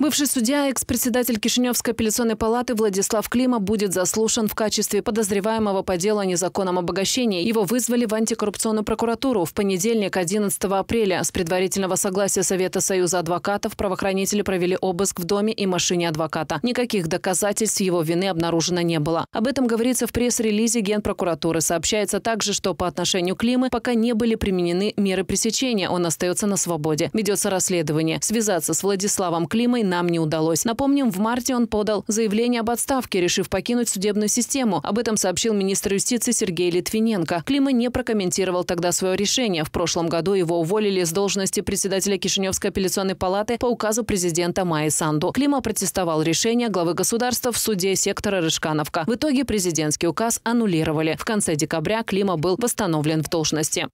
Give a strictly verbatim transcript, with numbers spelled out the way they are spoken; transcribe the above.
Бывший судья, экс-председатель Кишиневской апелляционной палаты Владислав Клима будет заслушан в качестве подозреваемого по делу о незаконном обогащении. Его вызвали в антикоррупционную прокуратуру в понедельник, одиннадцатого апреля. С предварительного согласия Совета Союза адвокатов правоохранители провели обыск в доме и машине адвоката. Никаких доказательств его вины обнаружено не было. Об этом говорится в пресс-релизе Генпрокуратуры. Сообщается также, что по отношению Климы пока не были применены меры пресечения. Он остается на свободе. Ведется расследование. Связаться с Владиславом Климой нам не удалось. Напомним, в марте он подал заявление об отставке, решив покинуть судебную систему. Об этом сообщил министр юстиции Сергей Литвиненко. Клима не прокомментировал тогда свое решение. В прошлом году его уволили с должности председателя Кишиневской апелляционной палаты по указу президента Майи Санду. Клима протестовал решение главы государства в суде сектора Рыжкановка. В итоге президентский указ аннулировали. В конце декабря Клима был восстановлен в должности.